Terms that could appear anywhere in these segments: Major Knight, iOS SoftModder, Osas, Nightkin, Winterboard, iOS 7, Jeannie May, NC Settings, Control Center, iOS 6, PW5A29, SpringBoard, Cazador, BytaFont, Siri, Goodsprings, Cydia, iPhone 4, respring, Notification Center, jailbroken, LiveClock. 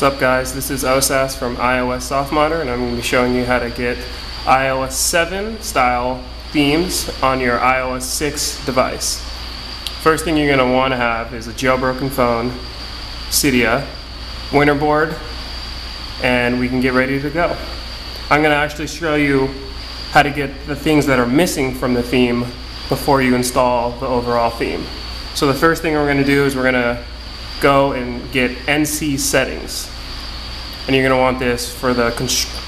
What's up guys, this is Osas from iOS SoftModder, and I'm going to be showing you how to get iOS 7 style themes on your iOS 6 device. First thing you're going to want to have is a jailbroken phone, Cydia, Winterboard, and we can get ready to go. I'm going to actually show you how to get the things that are missing from the theme before you install the overall theme. So the first thing we're going to do is we're going to go and get NC Settings, and you're going to want this for the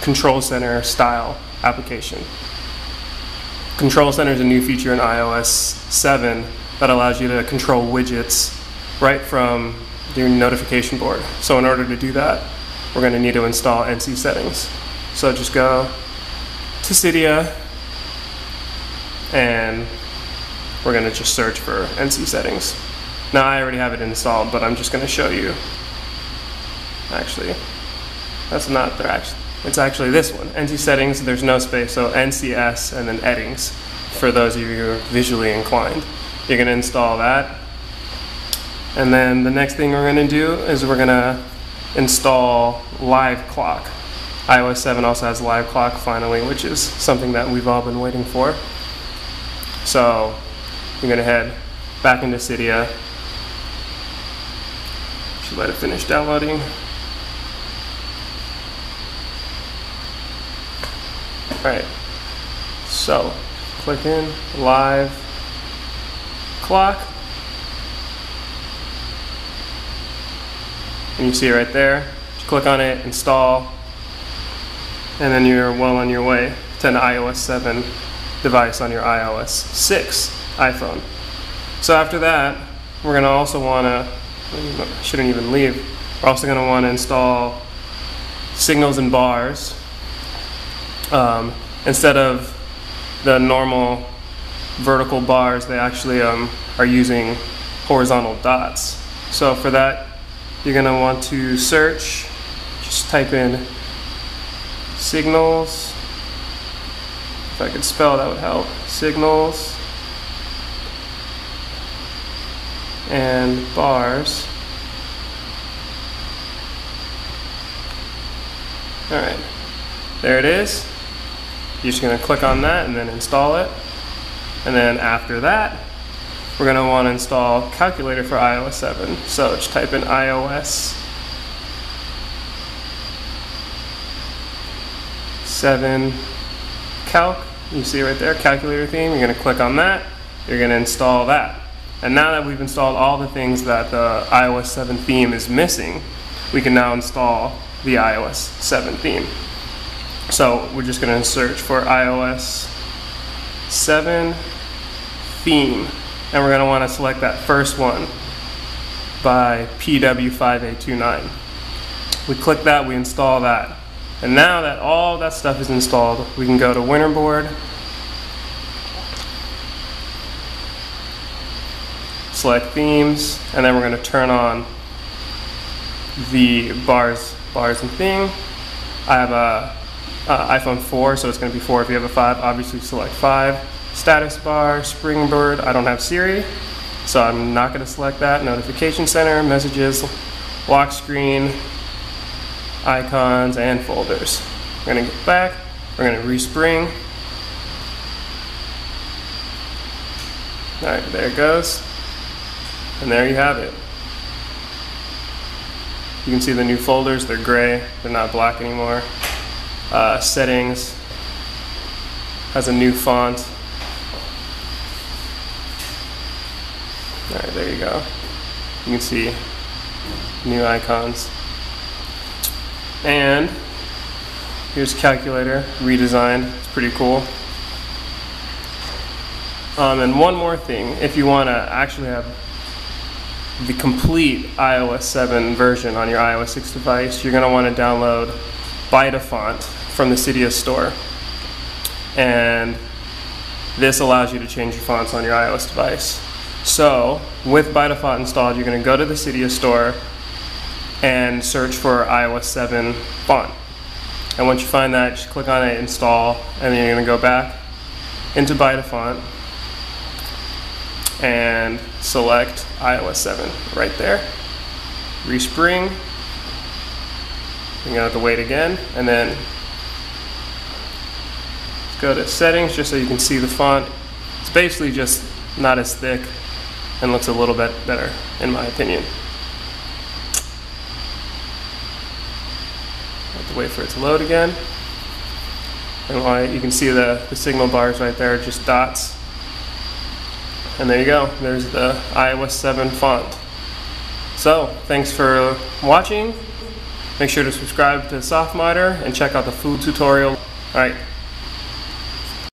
Control Center style application. Control Center is a new feature in iOS 7 that allows you to control widgets right from your notification board. So in order to do that, we're going to need to install NC Settings. So just go to Cydia, and we're going to just search for NC Settings. Now I already have it installed, but I'm just going to show you. Actually, that's not there. It's actually this one. NC Settings, there's no space, so NCS and then Settings for those of you who are visually inclined. You're going to install that. And then the next thing we're going to do is we're going to install LiveClock. iOS 7 also has LiveClock finally, which is something that we've all been waiting for. So you're going to head back into Cydia. Should let it finish downloading. Alright, so click in LiveClock, and you see it right there. Just click on it, install, and then you're well on your way to an iOS 7 device on your iOS 6 iPhone. So after that, we're going to also want to, shouldn't even leave, we're also going to want to install signals and bars. Instead of the normal vertical bars, they actually are using horizontal dots. So for that, you're going to want to search, just type in signals. If I could spell, that would help. Signals and bars. All right, there it is. You're just going to click on that and then install it. And then after that, we're going to want to install Calculator for iOS 7. So just type in iOS 7 Calc. You see right there, Calculator theme. You're going to click on that. You're going to install that. And now that we've installed all the things that the iOS 7 theme is missing, we can now install the iOS 7 theme. So we're just going to search for iOS 7 theme, and we're going to want to select that first one by PW5A29. We click that, we install that. And now that all that stuff is installed, we can go to Winterboard, select themes, and then we're going to turn on the bars and thing. I have a iPhone 4, so it's going to be 4. If you have a 5, obviously select 5. Status bar, SpringBoard. I don't have Siri, so I'm not going to select that. Notification Center, messages, lock screen, icons, and folders. We're going to go back. We're going to respring. All right, there it goes. And there you have it. You can see the new folders. They're gray. They're not black anymore. Settings has a new font. All right, there you go. You can see new icons. And here's Calculator redesigned. It's pretty cool. And one more thing, if you want to actually have the complete iOS 7 version on your iOS 6 device, you're going to want to download BytaFont from the Cydia store, and this allows you to change your fonts on your iOS device. So with BytaFont installed, you're going to go to the Cydia store and search for iOS 7 font, and once you find that, just click on it, install, and then you're going to go back into BytaFont and select iOS 7 right there, respring, You're gonna have to wait again, and then let's go to settings just so you can see the font. It's basically just not as thick and looks a little bit better in my opinion. Have to wait for it to load again. And you can see the signal bars right there, just dots. And there you go, there's the iOS 7 font. So, thanks for watching. Make sure to subscribe to SoftModder and check out the full tutorial. All right.